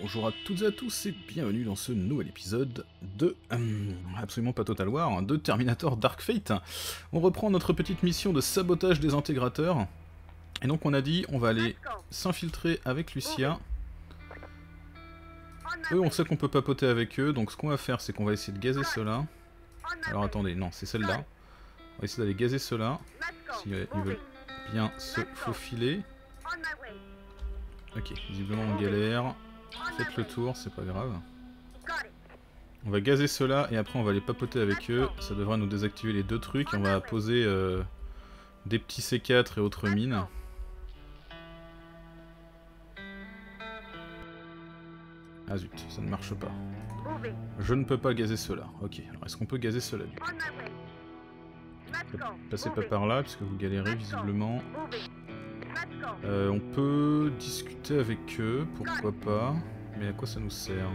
Bonjour à toutes et à tous et bienvenue dans ce nouvel épisode de, absolument pas Total War, hein, de Terminator Dark Fate. On reprend notre petite mission de sabotage des intégrateurs. Et donc on a dit, on va aller s'infiltrer avec Lucia. Eux, on sait qu'on peut papoter avec eux, donc ce qu'on va faire, c'est qu'on va essayer de gazer ceux-là. Alors attendez, non, c'est celle-là. On va essayer d'aller gazer ceux-là, s'ils veulent bien se faufiler. Ok, visiblement on galère. Faites le tour, c'est pas grave. On va gazer ceux-là et après on va les papoter avec eux. Ça devrait nous désactiver les deux trucs. On va poser des petits C4 et autres mines. Ah zut, ça ne marche pas. Je ne peux pas gazer ceux-là. Ok, alors est-ce qu'on peut gazer ceux-là? Passez pas par là puisque vous galérez visiblement. On peut discuter avec eux, pourquoi pas, mais à quoi ça nous sert?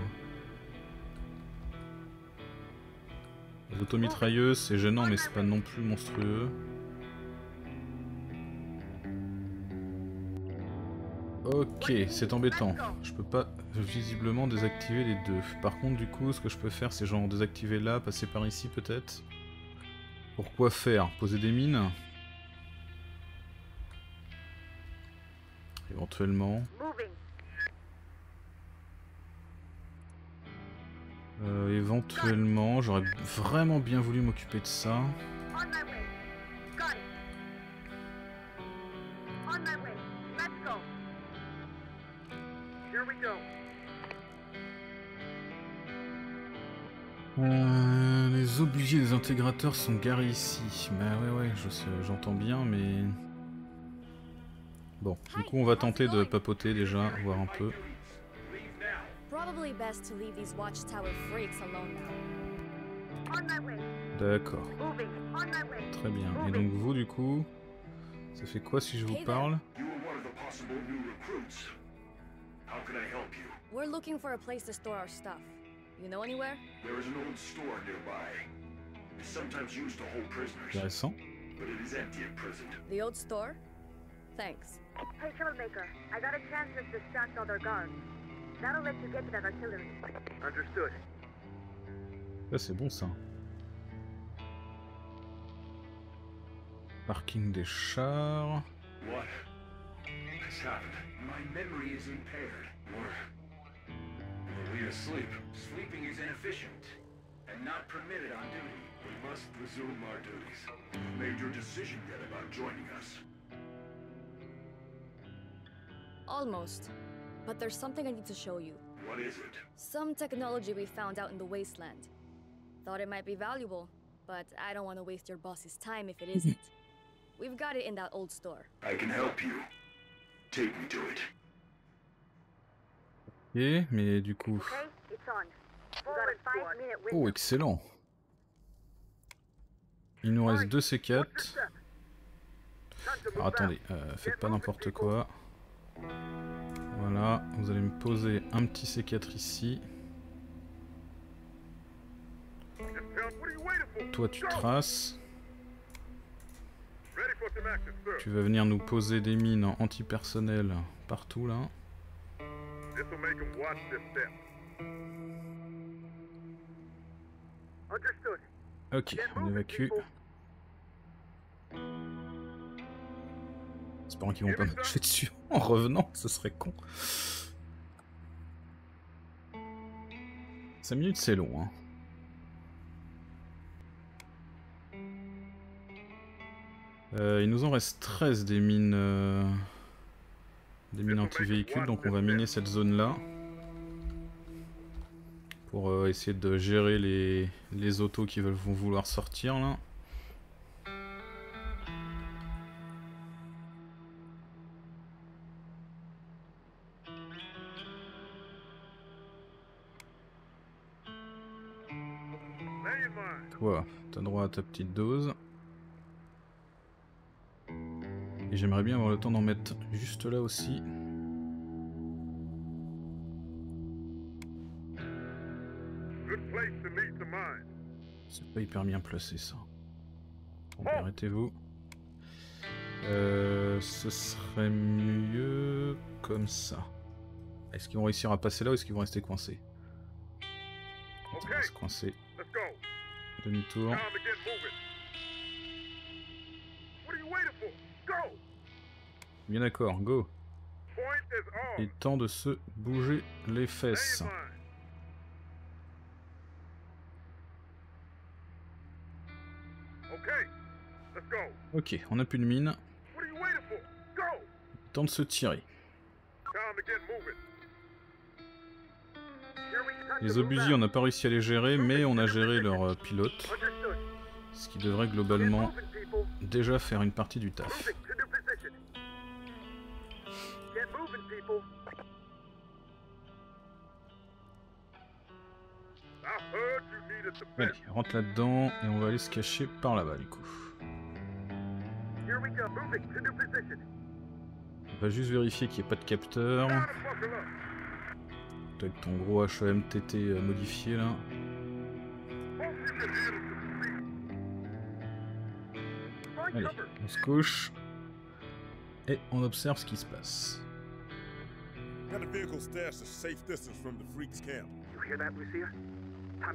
Les automitrailleuses, c'est gênant, mais c'est pas non plus monstrueux. Ok, c'est embêtant. Je peux pas visiblement désactiver les deux. Par contre, du coup, ce que je peux faire, c'est genre désactiver là, passer par ici peut-être. Pourquoi faire? Poser des mines? Éventuellement. Éventuellement, j'aurais vraiment bien voulu m'occuper de ça. Les obligés des intégrateurs sont garés ici. Bah ouais, j'entends bien, mais... Bon, du coup on va tenter de papoter déjà, voir un peu. D'accord. Très bien. Et donc vous du coup, ça fait quoi si je vous parle? Intéressant. Thanks. Hey, Troublemaker, I got a chance to distract all their guards. That'll let you get to that artillery. Understood. Là, c'est bon ça. Parking des chars. What? What's happened? My memory is impaired. Were we asleep? Sleeping is inefficient and not permitted on duty. We must resume our duties. You've made your decision yet about joining us? Almost, but there's something I need to show you. What is it? Some technology we found out in the wasteland. Thought it might be valuable, but I don't want to waste your boss's time if it isn't. We've got it in that old store. I can help you. Take me to it. Yeah, mais du coup. Okay, it's on. Oh, excellent. Il nous reste 2 C4. Alors, attendez, faites pas n'importe quoi. Voilà, vous allez me poser un petit C4 ici. Toi tu traces. Tu vas venir nous poser des mines antipersonnelles partout là. Ok, on évacue. J'espère qu'ils vont pas me toucher dessus en revenant, ce serait con. 5 minutes c'est long, hein. Il nous en reste 13 des mines anti-véhicules, donc on va miner cette zone-là. Pour essayer de gérer les autos qui vont vouloir sortir, là. Toi, t'as droit à ta petite dose. Et j'aimerais bien avoir le temps d'en mettre juste là aussi. C'est pas hyper bien placé ça. Bon, arrêtez-vous. Ce serait mieux comme ça. Est-ce qu'ils vont réussir à passer là ou est-ce qu'ils vont rester coincés? Ils vont rester coincés. Demi-tour. Bien d'accord, go. Il est temps de se bouger les fesses. Ok, on n'a plus de mine. Il est temps de se tirer. Les obusiers, on n'a pas réussi à les gérer, mais on a géré leur pilote. Ce qui devrait globalement déjà faire une partie du taf. Allez, rentre là-dedans et on va aller se cacher par là-bas du coup. On va juste vérifier qu'il n'y ait pas de capteur. Avec ton gros HEMTT modifié là. Allez, on se couche et on observe ce qui se passe. Ok, utiliser. Ah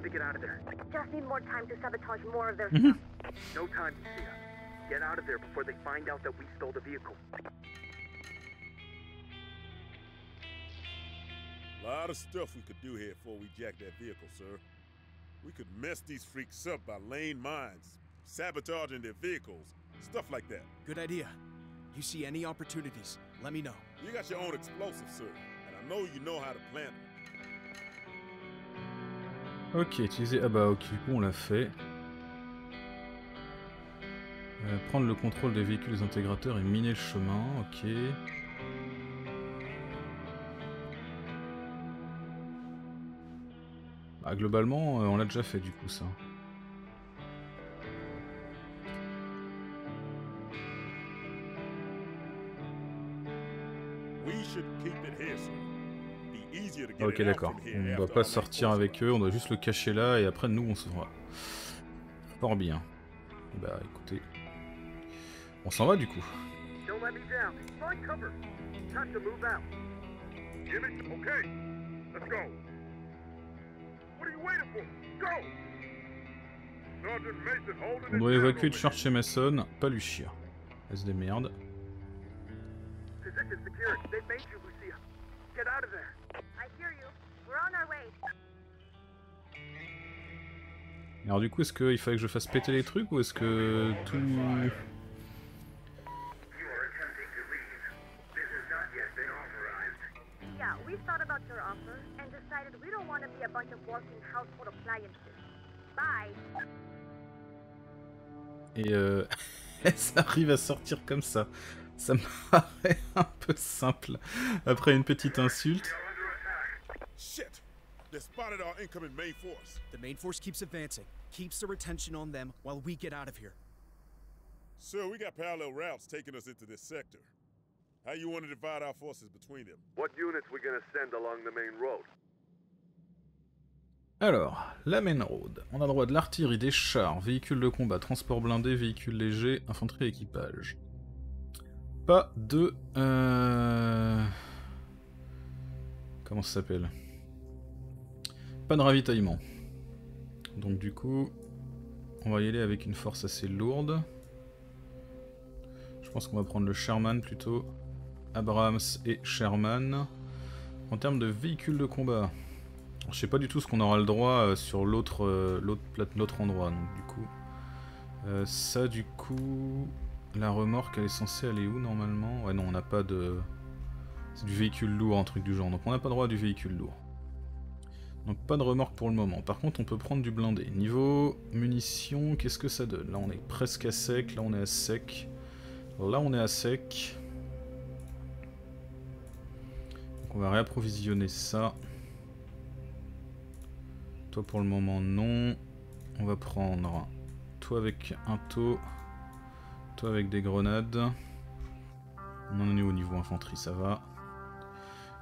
bah ok, on l'a fait. Prendre le contrôle des véhicules des intégrateurs et miner le chemin, ok. Ah, globalement, on l'a déjà fait du coup ça. Ah, ok d'accord, on ne doit pas sortir avec eux, on doit juste le cacher là et après nous on se voit. Fort bien. Bah écoutez, on s'en va du coup. On doit évacuer de charge chez Mason, pas Lucia. Elle se démerde. Alors du coup, est-ce qu'il fallait que je fasse péter les trucs ou est-ce que tout... Et ça arrive à sortir comme ça. Ça me paraît un peu simple. Après une petite insulte. Shit. They spotted our incoming main force. The main force keeps advancing, keeps the retention on them while we get out of here. So we got parallel routes taking us into this sector. How you want to divide our forces between them? What units we're gonna send along the main road? Alors, la main road. On a droit de l'artillerie, des chars, véhicules de combat, transport blindé, véhicules légers, infanterie, équipage. Pas de... Comment ça s'appelle? Pas de ravitaillement. Donc du coup, on va y aller avec une force assez lourde. Je pense qu'on va prendre le Sherman plutôt. Abrams et Sherman. En termes de véhicules de combat, je sais pas du tout ce qu'on aura le droit sur l'autre endroit. Donc du coup, ça du coup, la remorque elle est censée aller où normalement? Ouais non, on n'a pas de... C'est du véhicule lourd, un truc du genre. Donc on n'a pas droit à du véhicule lourd. Donc pas de remorque pour le moment. Par contre, on peut prendre du blindé. Niveau munitions, qu'est-ce que ça donne? Là, on est presque à sec. Là, on est à sec. Là, on est à sec. Donc, on va réapprovisionner ça. Toi, pour le moment, non. On va prendre toi avec un taux. Toi avec des grenades. On en est au niveau infanterie, ça va.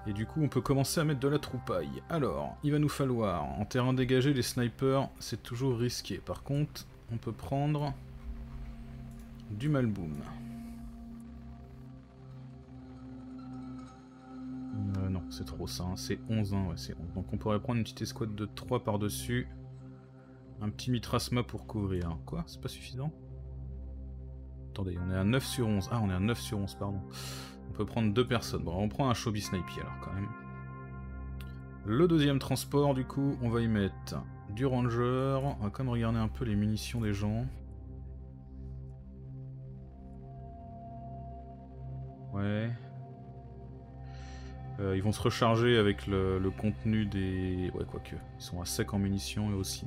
Et du coup, on peut commencer à mettre de la troupaille. Alors, il va nous falloir, en terrain dégagé, les snipers, c'est toujours risqué. Par contre, on peut prendre du Malboom. Non, c'est trop ça, hein. C'est 11, hein. Ouais, c'est 11. Donc on pourrait prendre une petite escouade de 3 par-dessus. Un petit mitrasma pour couvrir. Quoi? C'est pas suffisant? Attendez, on est à 9 sur 11. Ah, on est à 9 sur 11, pardon. On peut prendre 2 personnes. Bon, on prend un Shobby Snipey alors, quand même. Le deuxième transport, du coup, on va y mettre du Ranger. On va quand même regarder un peu les munitions des gens. Ouais. Ils vont se recharger avec le contenu des... Ouais, quoique. Ils sont à sec en munitions, eux aussi.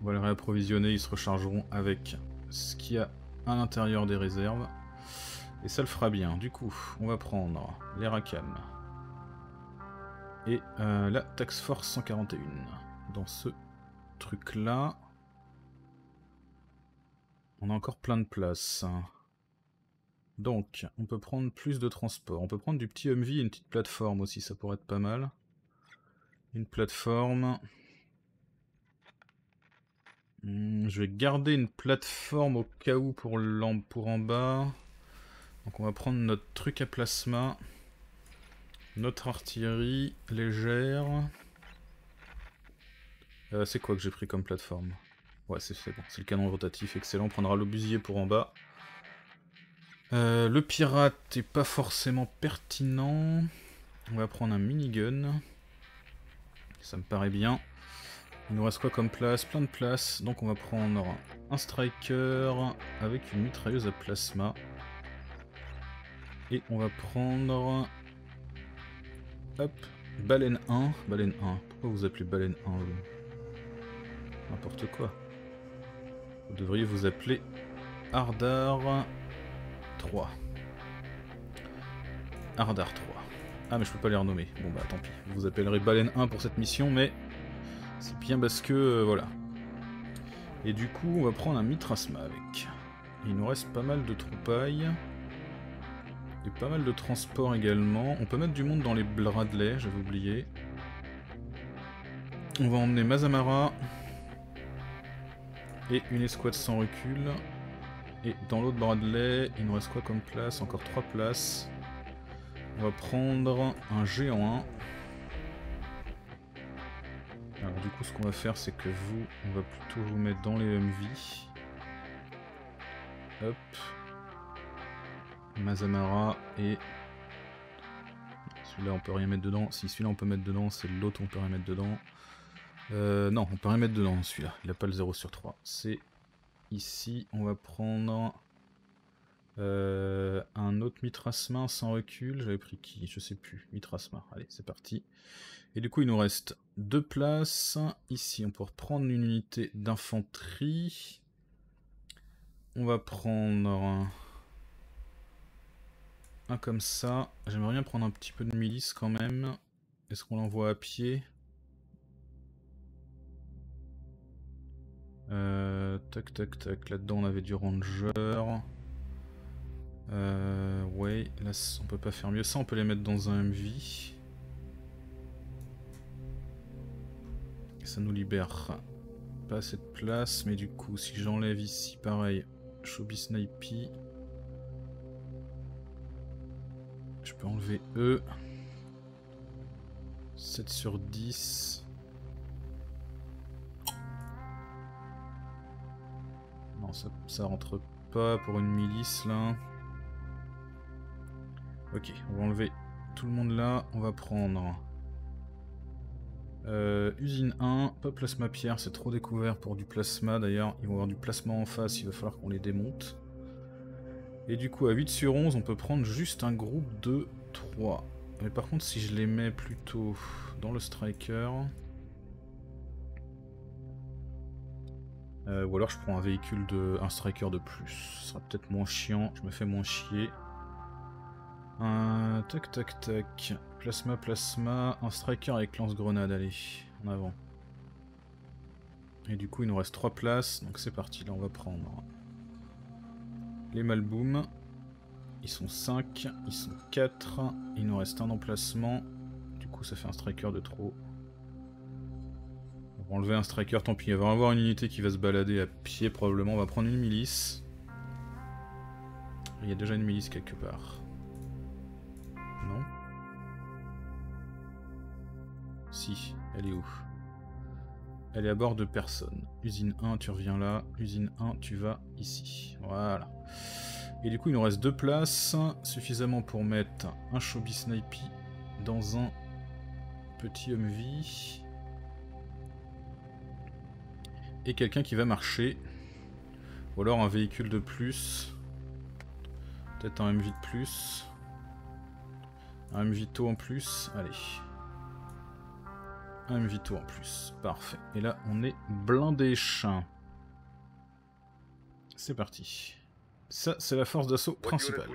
On va les réapprovisionner, ils se rechargeront avec ce qu'il y a à l'intérieur des réserves. Et ça le fera bien. Du coup, on va prendre les RACAM. Et la Task Force 141. Dans ce truc-là... On a encore plein de place. Donc, on peut prendre plus de transport. On peut prendre du petit Humvee et une petite plateforme aussi, ça pourrait être pas mal. Une plateforme... je vais garder une plateforme au cas où pour en bas. Donc on va prendre notre truc à plasma, notre artillerie légère. C'est quoi que j'ai pris comme plateforme? Ouais, c'est bon, c'est le canon rotatif, excellent. On prendra l'obusier pour en bas. Le pirate n'est pas forcément pertinent. On va prendre un minigun. Ça me paraît bien. Il nous reste quoi comme place? Plein de place. Donc on va prendre un striker avec une mitrailleuse à plasma. Et on va prendre... Hop, baleine 1. Baleine 1. Pourquoi vous appelez baleine 1? N'importe quoi. Vous devriez vous appeler Ardar 3. Ardar 3. Ah mais je peux pas les renommer. Bon bah tant pis. Vous vous appellerez baleine 1 pour cette mission mais... C'est bien parce que... voilà. Et du coup, on va prendre un mitrasma avec. Il nous reste pas mal de troupailles. Et pas mal de transports également. On peut mettre du monde dans les Bradley, j'avais oublié. On va emmener Mazamara. Et une escouade sans recul. Et dans l'autre Bradley, il nous reste quoi comme place? Encore 3 places. On va prendre un géant 1. Alors du coup ce qu'on va faire c'est que vous, on va plutôt vous mettre dans les Humvee. Hop. Mazamara et... Celui-là on peut rien mettre dedans. Si celui-là on peut mettre dedans, c'est l'autre on peut rien mettre dedans. Non, on peut rien mettre dedans celui-là. Il n'a pas le 0 sur 3. C'est ici, on va prendre un autre mitrasma sans recul. J'avais pris qui? Je sais plus. Mitrasma. Allez, c'est parti. Et du coup, il nous reste 2 places. Ici, on peut reprendre une unité d'infanterie. On va prendre un comme ça. J'aimerais bien prendre un petit peu de milice quand même. Est-ce qu'on l'envoie à pied? Tac, tac, tac. Là-dedans, on avait du ranger. Ouais, là, on peut pas faire mieux. Ça, on peut les mettre dans un Humvee. Ça nous libère pas assez de place, mais du coup, si j'enlève ici, pareil, Shobby Snipey. Je peux enlever eux. 7 sur 10. Non, ça rentre pas pour une milice, là. Ok, on va enlever tout le monde là. On va prendre... usine 1, pas plasma pierre, c'est trop découvert pour du plasma d'ailleurs, ils vont avoir du plasma en face, il va falloir qu'on les démonte. Et du coup à 8 sur 11 on peut prendre juste un groupe de 3. Mais par contre si je les mets plutôt dans le striker... ou alors je prends un véhicule de... un striker de plus, ce sera peut-être moins chiant, je me fais moins chier. Tac tac tac, plasma plasma, un striker avec lance-grenade, allez, en avant. Et du coup il nous reste 3 places, donc c'est parti, là on va prendre les Malboum. Ils sont 5, ils sont 4, il nous reste un emplacement, du coup ça fait un striker de trop. On va enlever un striker, tant pis, il va y avoir une unité qui va se balader à pied probablement, on va prendre une milice. Il y a déjà une milice quelque part. non? Si, elle est où? Elle est à bord de personne. Usine 1, tu reviens là. Usine 1, tu vas ici. Voilà. Et du coup, il nous reste 2 places. Suffisamment pour mettre un Shobby Snipey dans un petit Humvee. Et quelqu'un qui va marcher. Ou alors un véhicule de plus. Peut-être un Humvee de plus. Un Humvito en plus. Allez. Un Humvito en plus. Parfait. Et là, on est blindé. C'est parti. Ça, c'est la force d'assaut principale.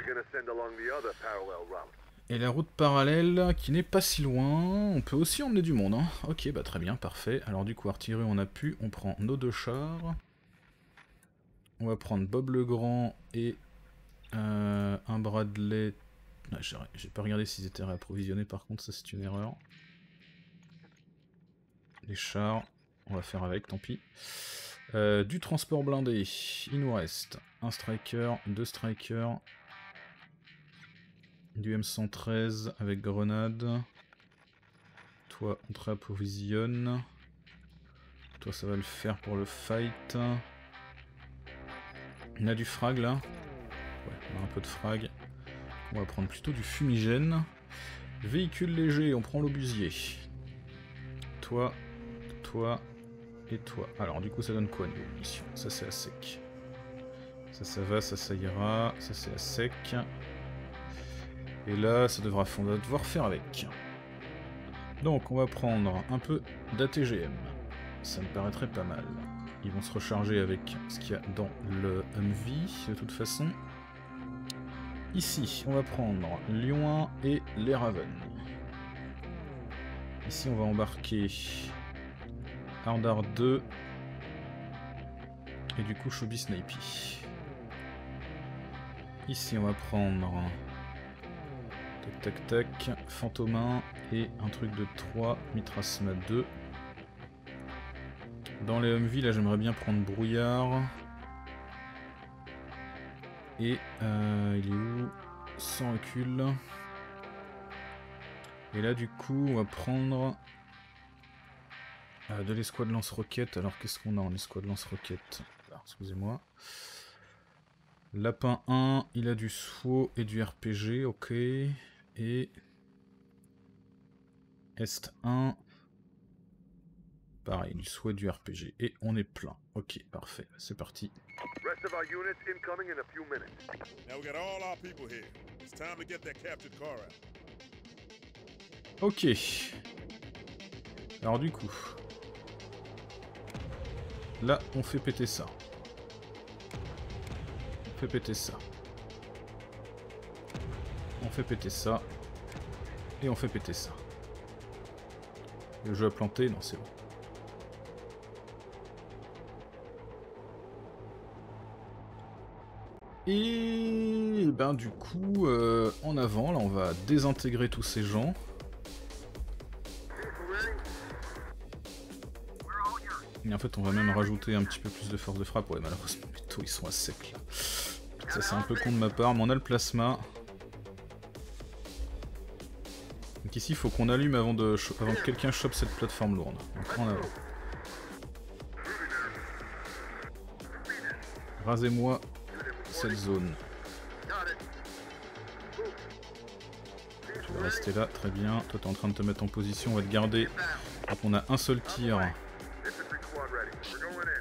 Et la route parallèle qui n'est pas si loin. On peut aussi emmener du monde. Hein. Ok, bah très bien, parfait. Alors du coup, artillerie, on a pu. On prend nos 2 chars. On va prendre Bob le Grand et un Bradley. Ah, j'ai pas regardé s'ils étaient réapprovisionnés, par contre, ça c'est une erreur. Les chars, on va faire avec, tant pis. Du transport blindé, il nous reste un striker, 2 strikers, du M113 avec grenade. Toi, on te réapprovisionne. Toi, ça va le faire pour le fight. On a du frag là. Ouais, on a un peu de frag. On va prendre plutôt du fumigène. Véhicule léger, on prend l'obusier. Toi, toi et toi. Alors du coup ça donne quoi niveau munitions? Ça c'est à sec. Ça va, ça ira. Ça c'est à sec. Et là ça devra devoir faire avec. Donc on va prendre un peu d'ATGM. Ça me paraîtrait pas mal. Ils vont se recharger avec ce qu'il y a dans le Humvee, de toute façon. Ici, on va prendre Lyon 1 et les Raven. Ici, on va embarquer Hardar 2 et du coup Shobby Snipey. Ici, on va prendre tac Fantôme 1 et un truc de 3, Mitrasma 2. Dans les Humvee, là j'aimerais bien prendre Brouillard. Et il est où? Sans recul. Et là du coup on va prendre de l'escouade lance-roquette. Alors qu'est-ce qu'on a en escouade lance-roquette? Excusez-moi. Lapin 1, il a du SWO et du RPG, ok. Et Est 1. Pareil, du SWO et du RPG. Et on est plein. Ok, parfait, c'est parti. Ok. Alors du coup... Là, on fait péter ça. On fait péter ça. On fait péter ça. Et on fait péter ça. Le jeu a planté, non c'est bon. Et ben du coup, en avant, là on va désintégrer tous ces gens. Et en fait on va même rajouter un petit peu plus de force de frappe. Ouais malheureusement les taux ils sont à sec là. Ça c'est un peu con de ma part, mais on a le plasma. Donc ici il faut qu'on allume avant que quelqu'un chope cette plateforme lourde. Donc en avant. Rasez-moi cette zone. Tu vas rester là, très bien. Toi t'es en train de te mettre en position, on va te garder. Donc on a un seul tir.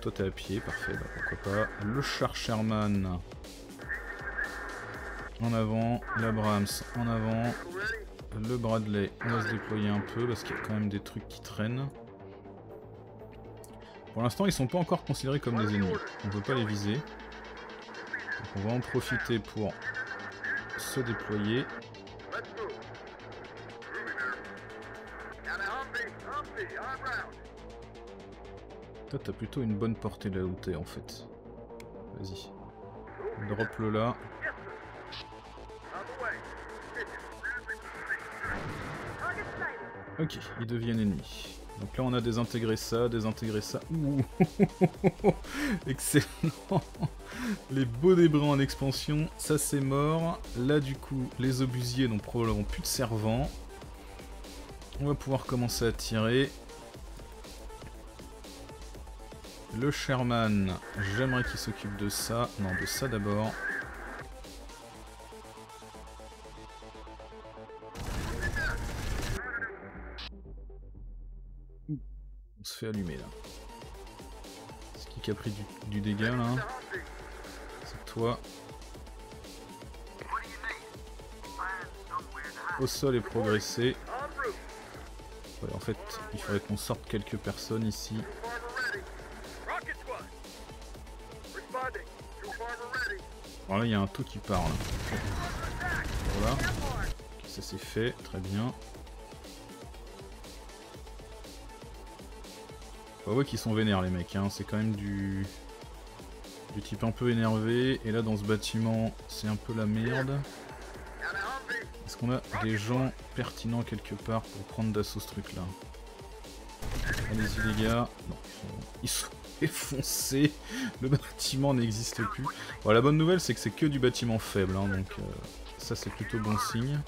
Toi t'es à pied, parfait, bah pourquoi pas. Le char Sherman en avant, l'Abrams en avant, le Bradley, on va se déployer un peu parce qu'il y a quand même des trucs qui traînent. Pour l'instant ils sont pas encore considérés comme des ennemis, on peut pas les viser. On va en profiter pour se déployer. Toi t'as plutôt une bonne portée là où t'es en fait. Vas-y. Drop le là. Ok, ils deviennent ennemis. Donc là on a désintégré ça, ouh. Excellent. Les beaux débrins en expansion, ça c'est mort. Là du coup, les obusiers n'ont probablement plus de servants. On va pouvoir commencer à tirer. Le Sherman, j'aimerais qu'il s'occupe de ça, non de ça d'abord. On se fait allumer là. C'est qui a pris du dégât là? C'est toi. Au sol et progresser. Ouais, en fait, il faudrait qu'on sorte quelques personnes ici. Alors là, il y a un taux qui part là. Voilà. Ça c'est fait, très bien. On voit qu'ils sont vénères les mecs, hein. C'est quand même du type un peu énervé. Et là dans ce bâtiment c'est un peu la merde. Est-ce qu'on a des gens pertinents quelque part pour prendre d'assaut ce truc là? Allez-y les gars. Non, ils sont défoncés. Le bâtiment n'existe plus. Bon, la bonne nouvelle c'est que c'est que du bâtiment faible, hein, donc ça c'est plutôt bon signe.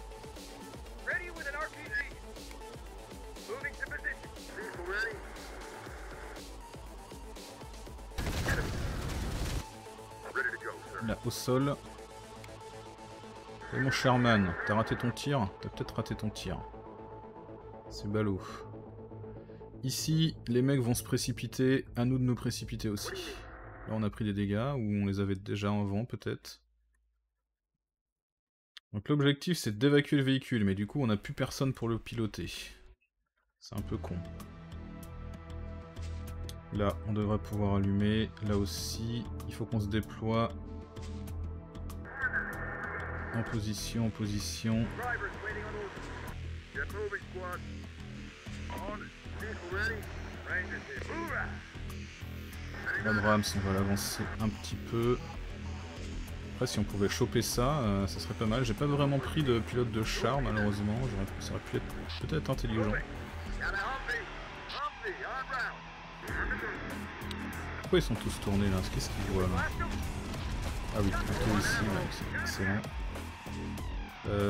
Là, au sol. Et mon Sherman, t'as raté ton tir? T'as peut-être raté ton tir. C'est ballot. Ici, les mecs vont se précipiter, à nous de nous précipiter aussi. Là, on a pris des dégâts, ou on les avait déjà avant, peut-être. Donc l'objectif, c'est d'évacuer le véhicule, mais du coup, on n'a plus personne pour le piloter. C'est un peu con. Là, on devrait pouvoir allumer. Là aussi, il faut qu'on se déploie. En position, en position. Abrams, on va l'avancer un petit peu. Après, si on pouvait choper ça, ça serait pas mal. J'ai pas vraiment pris de pilote de char, malheureusement. Ça aurait pu être peut-être intelligent. Pourquoi ils sont tous tournés là? Qu'est-ce qu'ils voient là? Ah oui, plutôt ici, ouais, c'est excellent.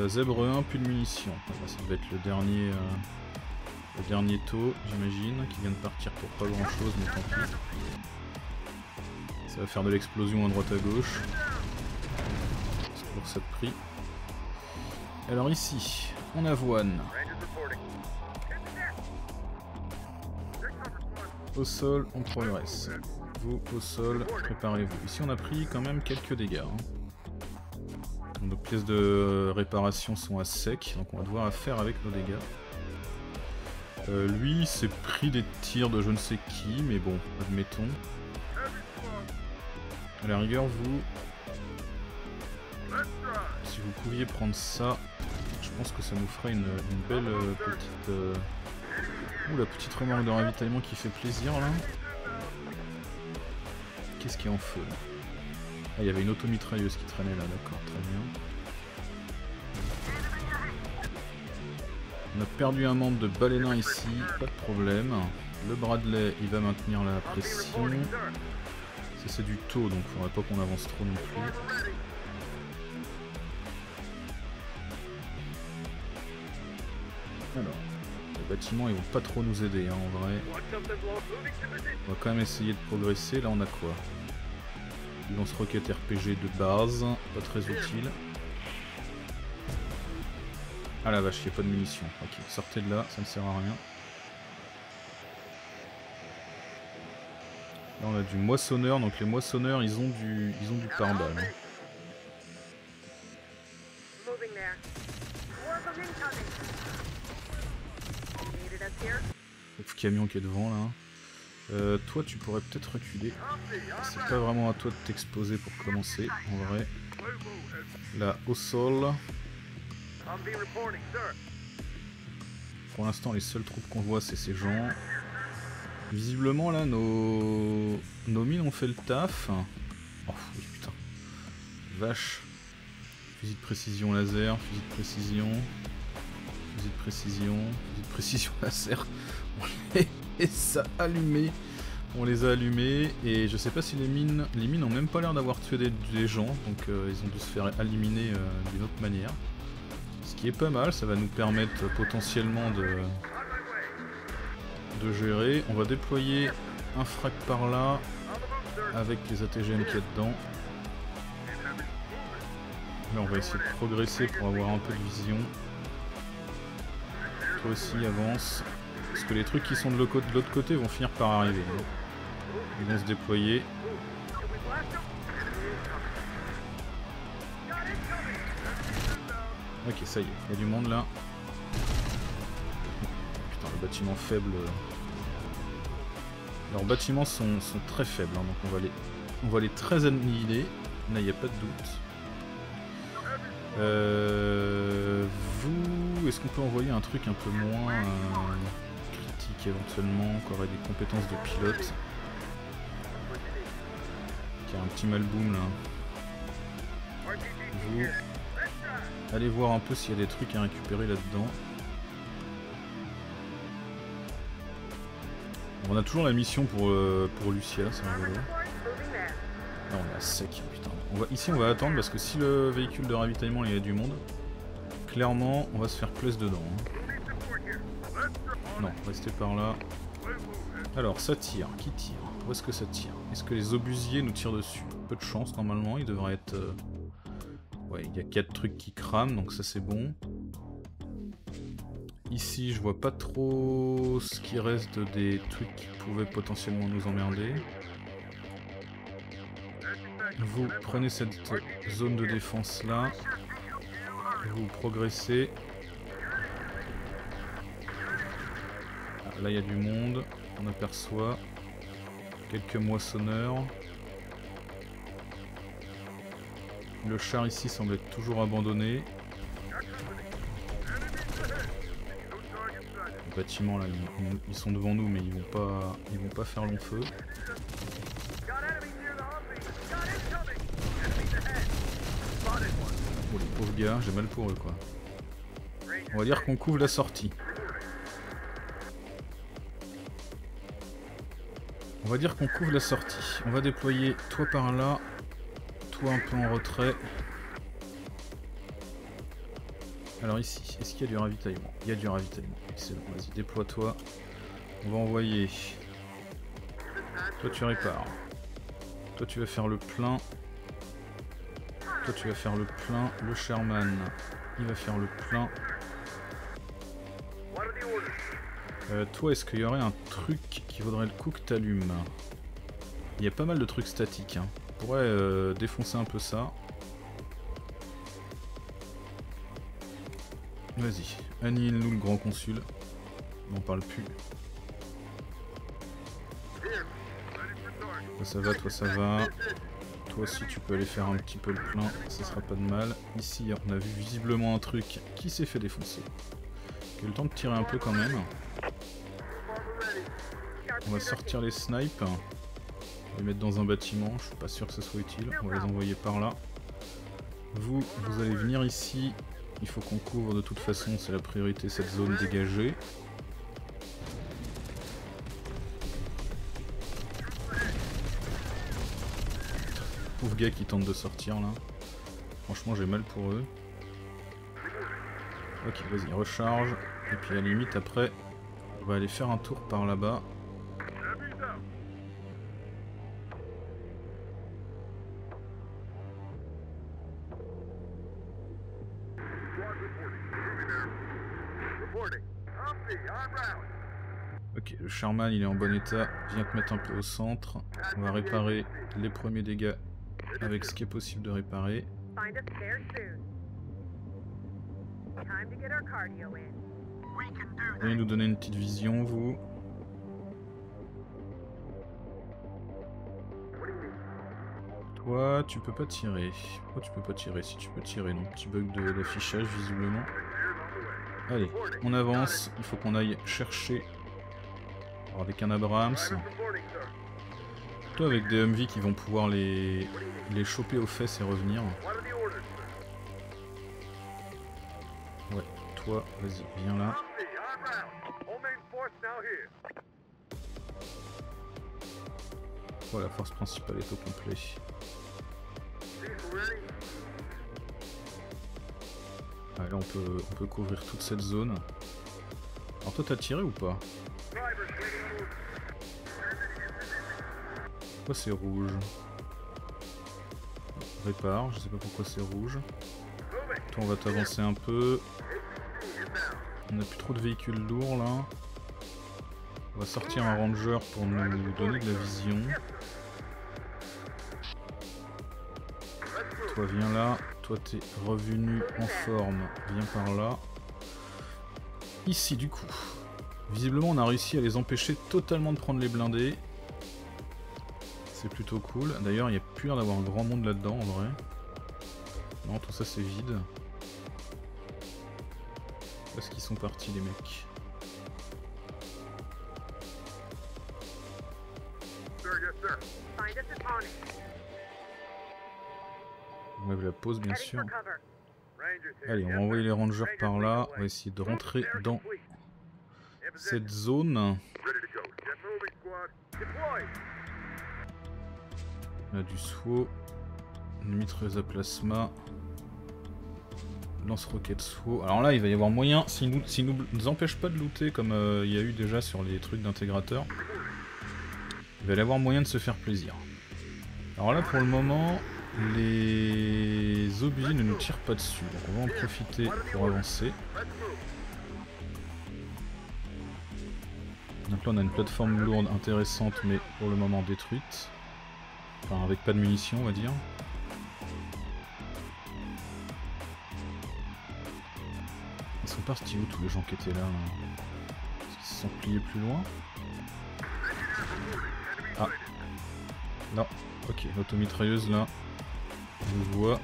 Zèbre 1, plus de munitions. Enfin, ça va être le dernier taux, j'imagine, qui vient de partir pour pas grand chose, mais tant pis. Ça va faire de l'explosion à droite à gauche. C'est pour ça de prix. Alors ici, on avoine. Au sol, on progresse. Vous, au sol, préparez-vous. Ici, on a pris quand même quelques dégâts. Hein. Nos pièces de réparation sont à sec, donc on va devoir faire avec nos dégâts. Lui, il s'est pris des tirs de je ne sais qui, mais bon, admettons. À la rigueur, vous... Si vous pouviez prendre ça, je pense que ça nous ferait une belle petite... Ouh, la petite remorque de ravitaillement qui fait plaisir là. Qu'est-ce qui est en feu là? Ah, il y avait une automitrailleuse qui traînait là, d'accord, très bien. On a perdu un membre de Balénin ici, pas de problème. Le Bradley, il va maintenir la pression. Ça c'est du taux, donc faudrait pas qu'on avance trop non plus. Alors... bâtiments ils vont pas trop nous aider hein, en vrai. On va quand même essayer de progresser. Là on a quoi? Une lance-roquette RPG de base, pas très utile. Ah la vache, il n'y a pas de munitions. Ok, sortez de là, ça ne sert à rien. Là on a du moissonneur, donc les moissonneurs ils ont du pare-balles. Hein. Le camion qui est devant là. Toi tu pourrais peut-être reculer. C'est pas vraiment à toi de t'exposer pour commencer en vrai. Là au sol. Pour l'instant les seules troupes qu'on voit c'est ces gens. Visiblement là nos mines ont fait le taf. Oh putain. Vache. Fusil de précision laser, fusil de précision. Fusil de précision laser. Et ça a allumé. On les a allumés et je sais pas si les mines ont même pas l'air d'avoir tué des gens, donc ils ont dû se faire éliminer d'une autre manière. Ce qui est pas mal, ça va nous permettre potentiellement de gérer. On va déployer un frag par là avec les ATGM qu'il y a dedans. Là on va essayer de progresser pour avoir un peu de vision. Toi aussi avance. Parce que les trucs qui sont de l'autre côté vont finir par arriver. Ils vont se déployer. Ok, ça y est, il y a du monde là. Putain, le bâtiment faible. Leurs bâtiments sont très faibles, hein, donc on va les très annihiler. Là, il n'y a pas de doute. Vous, est-ce qu'on peut envoyer un truc un peu moins... éventuellement, qui aurait des compétences de pilote. Qui a un petit malboom là. Vous allez voir un peu s'il y a des trucs à récupérer là-dedans. On a toujours la mission pour Lucia, c'est un jeu. Non, on est à sec, putain. Ici on va attendre parce que si le véhicule de ravitaillement il y a du monde, clairement on va se faire place dedans. Hein. Non, restez par là. Alors, ça tire. Qui tire? Où est-ce que ça tire? Est-ce que les obusiers nous tirent dessus? Peu de chance, normalement. Il devrait être... Ouais, il y a 4 trucs qui crament, donc ça c'est bon. Ici, je vois pas trop ce qui reste des trucs qui pouvaient potentiellement nous emmerder. Vous prenez cette zone de défense là. Vous progressez. Là il y a du monde, on aperçoit quelques moissonneurs. Le char ici semble être toujours abandonné. Les bâtiments là, ils sont devant nous mais ils vont pas faire long feu. Oh, les pauvres gars, j'ai mal pour eux quoi. On va dire qu'on couvre la sortie. On va dire qu'on couvre la sortie. On va déployer toi par là, toi un peu en retrait. Alors ici, est-ce qu'il y a du ravitaillement? Il y a du ravitaillement, excellent. Vas-y, déploie-toi. On va envoyer... Toi tu répares. Toi tu vas faire le plein. Toi tu vas faire le plein. Le Sherman, il va faire le plein. Toi, est-ce qu'il y aurait un truc qui vaudrait le coup que t'allumes? Il y a pas mal de trucs statiques. Hein. On pourrait défoncer un peu ça. Vas-y, annihile-nous le grand consul. On n'en parle plus. Toi ça va, toi ça va. Toi aussi tu peux aller faire un petit peu le plein, ça sera pas de mal. Ici on a vu visiblement un truc qui s'est fait défoncer. J'ai le temps de tirer un peu quand même. On va sortir les snipes. On va les mettre dans un bâtiment, je suis pas sûr que ce soit utile. On va les envoyer par là. Vous allez venir ici. Il faut qu'on couvre de toute façon, c'est la priorité, cette zone dégagée. Pauvre gars qui tente de sortir là. Franchement j'ai mal pour eux. Ok, vas-y, recharge. Et puis à la limite après, on va aller faire un tour par là-bas. Ok, le Sherman il est en bon état, viens te mettre un peu au centre. On va réparer les premiers dégâts avec ce qui est possible de réparer. Allez nous donner une petite vision, vous. Toi, tu peux pas tirer. Pourquoi tu peux pas tirer? Si tu peux tirer, non. Petit bug d'affichage, visiblement. Allez, on avance. Il faut qu'on aille chercher. Alors, avec un Abrams. Toi, avec des Humvee qui vont pouvoir les choper aux fesses et revenir. Ouais, toi, vas-y, viens là. Oh, la force principale est au complet. Ah, là on peut couvrir toute cette zone. Alors toi t'as tiré ou pas? Pourquoi c'est rouge? Répare, je sais pas pourquoi c'est rouge. Toi on va t'avancer un peu. On a plus trop de véhicules lourds là. On va sortir un ranger pour nous donner de la vision. Toi viens là, toi t'es revenu en forme, viens par là. Ici du coup. Visiblement on a réussi à les empêcher totalement de prendre les blindés. C'est plutôt cool. D'ailleurs il n'y a plus l'air d'avoir un grand monde là-dedans en vrai. Non, tout ça c'est vide. Parce qu'ils sont partis les mecs. On lève la pause bien sûr. Allez, on va envoyer les rangers par là. On va essayer de rentrer dans cette zone. On a du SWO, une mitreuse à plasma, lance-roquettes SWO. Alors là, il va y avoir moyen, s'ils nous empêchent pas de looter comme il y a eu déjà sur les trucs d'intégrateur, il va y avoir moyen de se faire plaisir. Alors là, pour le moment, les obus ne nous tirent pas dessus, donc on va en profiter pour avancer. Donc là, on a une plateforme lourde, intéressante, mais pour le moment détruite. Enfin, avec pas de munitions, on va dire. Ils sont partis où tous les gens qui étaient là? Ils se sont pliés plus loin. Ah. Non. Ok, l'automitrailleuse là. On le voit.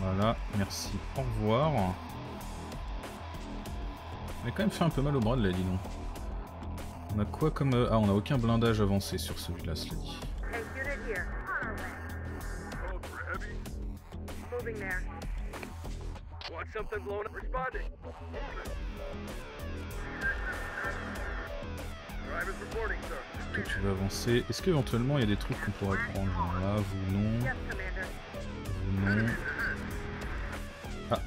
Voilà, merci. Au revoir. On a quand même fait un peu mal au bras de la ligne. On a quoi comme... Ah, on a aucun blindage avancé sur celui-là, cela dit. Toi, tu vas avancer. Est-ce qu'éventuellement il y a des trucs qu'on pourrait prendre? Genre là, vous non. Vous non. Ah,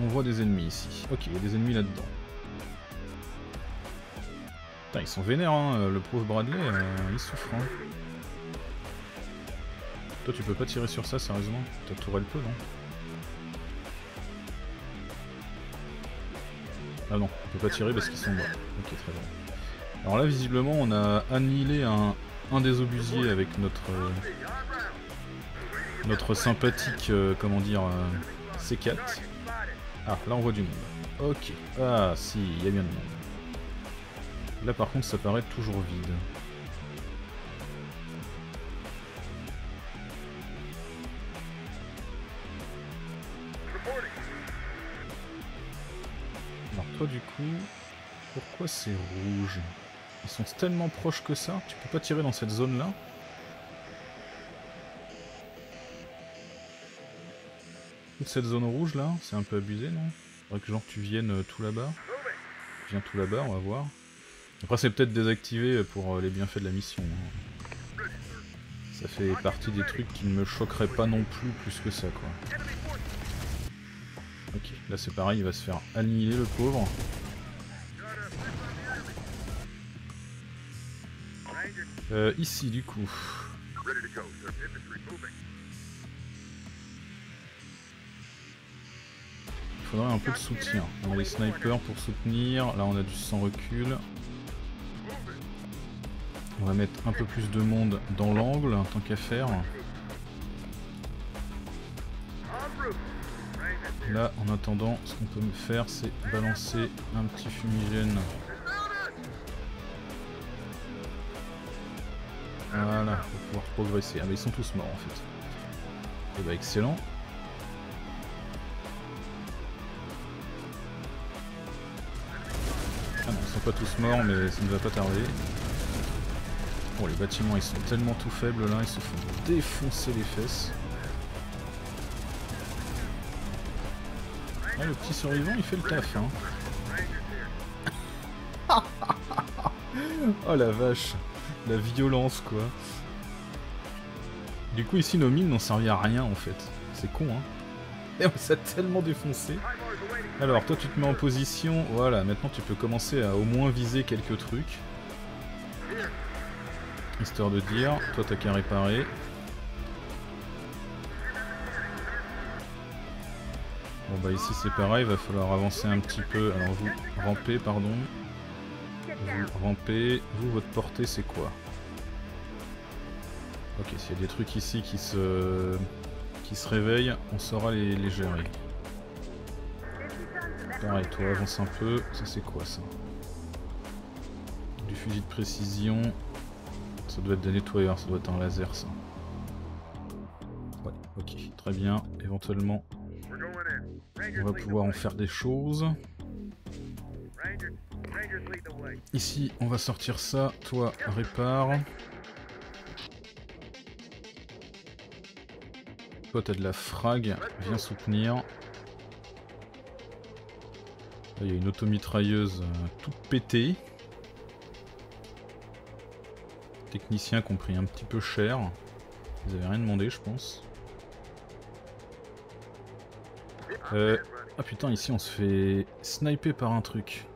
on voit des ennemis ici. Ok, il y a des ennemis là-dedans. Putain, ils sont vénères, hein. Le pauvre Bradley, il souffre. Hein. Toi, tu peux pas tirer sur ça, sérieusement? Ta tourelle peut, non? Ah non, on peut pas tirer parce qu'ils sont morts. Ok, très bien. Alors là, visiblement, on a annihilé un des obusiers avec notre sympathique, comment dire, C4. Ah, là, on voit du monde. Ok. Ah, si, il y a bien du monde. Là par contre ça paraît toujours vide. Alors toi du coup, pourquoi c'est rouge? Ils sont tellement proches que ça, tu peux pas tirer dans cette zone là? Toute cette zone rouge là, c'est un peu abusé non? Faudrait que genre tu viennes tout là-bas. Viens tout là-bas, on va voir. Après c'est peut-être désactivé pour les bienfaits de la mission. Ça fait partie des trucs qui ne me choqueraient pas non plus que ça quoi. Ok, là c'est pareil, il va se faire annihiler le pauvre. Ici du coup. Il faudrait un peu de soutien. On a les snipers pour soutenir, là on a du sans recul. On va mettre un peu plus de monde dans l'angle, tant qu'à faire. Là, en attendant, ce qu'on peut faire, c'est balancer un petit fumigène. Voilà, pour pouvoir progresser. Ah, mais ils sont tous morts, en fait. Et bah, excellent. Ah non, ils sont pas tous morts, mais ça ne va pas tarder. Bon, les bâtiments ils sont tellement tout faibles là, ils se font défoncer les fesses. Ah, le petit survivant il fait le taf hein. Oh la vache, la violence quoi. Du coup ici nos mines n'ont servi à rien en fait. C'est con hein. Et on s'est tellement défoncé. Alors toi tu te mets en position, voilà, maintenant tu peux commencer à au moins viser quelques trucs. Histoire de dire, toi t'as qu'à réparer. Bon bah ici c'est pareil, il va falloir avancer un petit peu. Alors vous, rampez pardon. Vous rampez, vous votre portée c'est quoi? Ok, s'il y a des trucs ici qui se réveillent, on saura les gérer. Pareil, toi avance un peu, ça c'est quoi ça? Du fusil de précision, ça doit être des nettoyeurs, ça doit être un laser ça. Ouais, ok, très bien, éventuellement on va pouvoir en faire des choses. Ici on va sortir ça, toi répare. Toi t'as de la frag, viens soutenir. Là il y a une automitrailleuse toute pétée. Technicien qui ont pris un petit peu cher. Ils avaient rien demandé je pense. Ah putain ici on se fait sniper par un truc.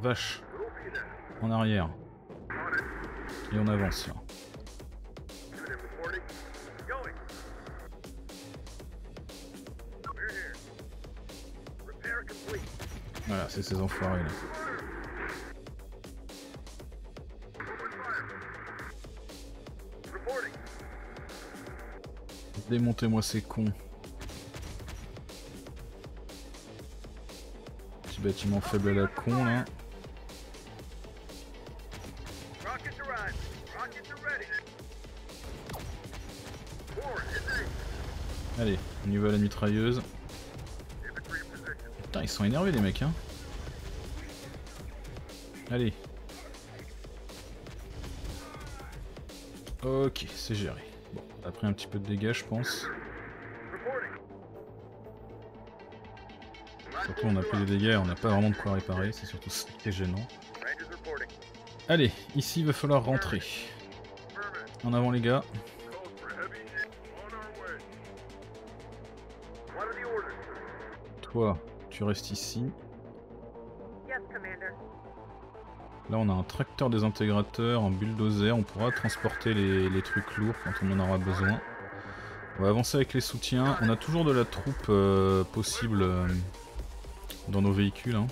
Vache. En arrière. Et on avance là. Voilà, c'est ces enfoirés là. Démontez-moi ces cons. Petit bâtiment faible à la con là. Allez, on y va à la mitrailleuse. Putain, ils sont énervés les mecs hein. Allez. Ok, c'est géré. Bon, on a pris un petit peu de dégâts je pense. Surtout on a pris des dégâts et on n'a pas vraiment de quoi réparer, c'est surtout ce qui est gênant. Allez, ici il va falloir rentrer. En avant les gars. Toi, tu restes ici. Là on a un tracteur désintégrateur, un bulldozer, on pourra transporter les trucs lourds quand on en aura besoin. On va avancer avec les soutiens, on a toujours de la troupe possible dans nos véhicules. Hein.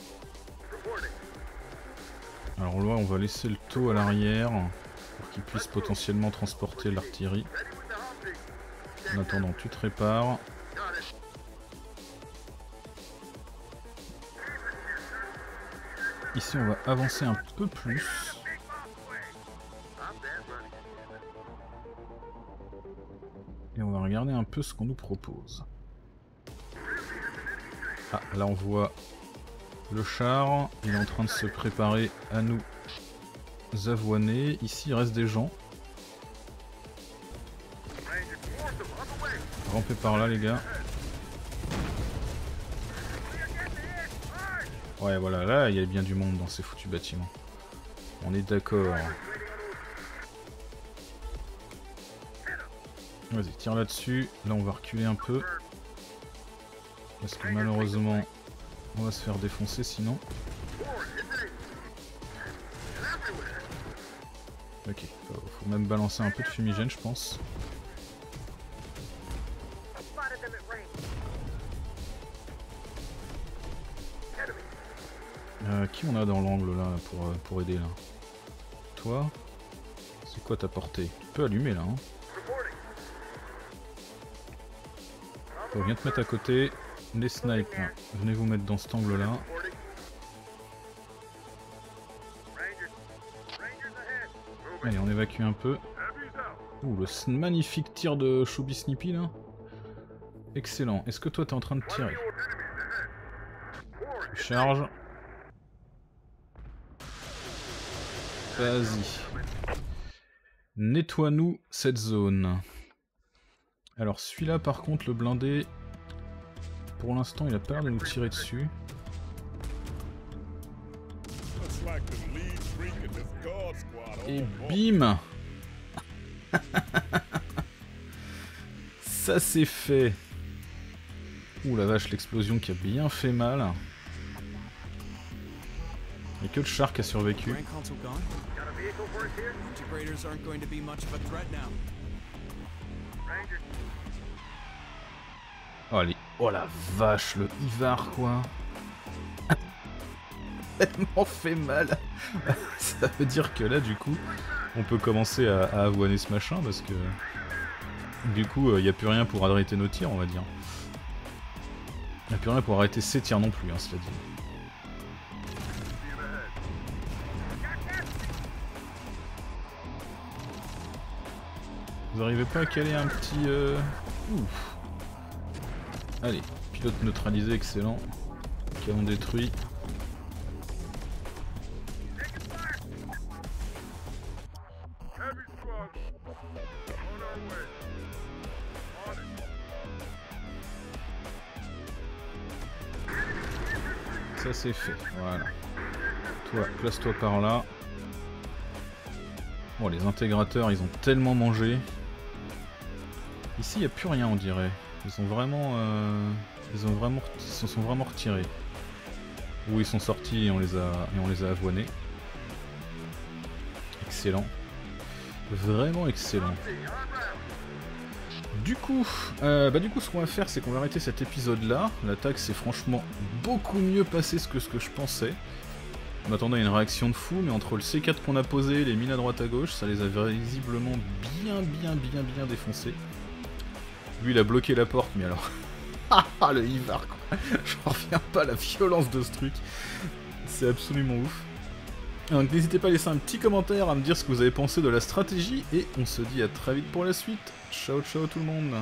Alors là on va laisser le taux à l'arrière pour qu'il puisse potentiellement transporter l'artillerie. En attendant tu te répares. Ici on va avancer un peu plus. Et on va regarder un peu ce qu'on nous propose. Ah là on voit le char, il est en train de se préparer à nous avoiner. Ici il reste des gens. Rampez par là les gars. Ouais voilà, là il y a bien du monde dans ces foutus bâtiments. On est d'accord. Vas-y, tire là-dessus. Là on va reculer un peu. Parce que malheureusement, on va se faire défoncer sinon. Ok, faut même balancer un peu de fumigène je pense. Qui on a dans l'angle là pour aider là? Toi, c'est quoi ta portée? Tu peux allumer là hein. Faut bien te mettre à côté. Les snipes, hein. Venez vous mettre dans cet angle là. Allez on évacue un peu. Ouh le magnifique tir de Chubby Snippy là. Excellent, est-ce que toi t'es en train de tirer? Tu charges. Vas-y. Nettoie-nous cette zone. Alors celui-là par contre, le blindé, pour l'instant il a peur de nous tirer dessus. Et bim. Ça c'est fait. Ouh la vache, l'explosion qui a bien fait mal. Et que le char qui a survécu. Oh, allez. Oh la vache, le Ivar quoi. Tellement fait mal. Ça veut dire que là du coup on peut commencer à avoiner ce machin parce que du coup il n'y a plus rien pour arrêter nos tirs on va dire. Il n'y a plus rien pour arrêter ces tirs non plus hein, cela dit. Vous arrivez pas à caler un petit... Ouf. Allez, pilote neutralisé, excellent. Canon détruit. Ça c'est fait, voilà. Toi, place-toi par là. Bon, les intégrateurs, ils ont tellement mangé. Ici, il n'y a plus rien, on dirait. Ils sont vraiment, ils se sont vraiment retirés. Ou ils sont sortis et on les a avoinés. Excellent. Vraiment excellent. Du coup, ce qu'on va faire, c'est qu'on va arrêter cet épisode-là. L'attaque s'est franchement beaucoup mieux passée que ce que je pensais. On attendait une réaction de fou, mais entre le C4 qu'on a posé, les mines à droite à gauche, ça les a visiblement bien défoncés. Lui il a bloqué la porte, mais alors... Ah le Ivar quoi. Je reviens pas à la violence de ce truc. C'est absolument ouf. Donc n'hésitez pas à laisser un petit commentaire, à me dire ce que vous avez pensé de la stratégie, et on se dit à très vite pour la suite. Ciao tout le monde.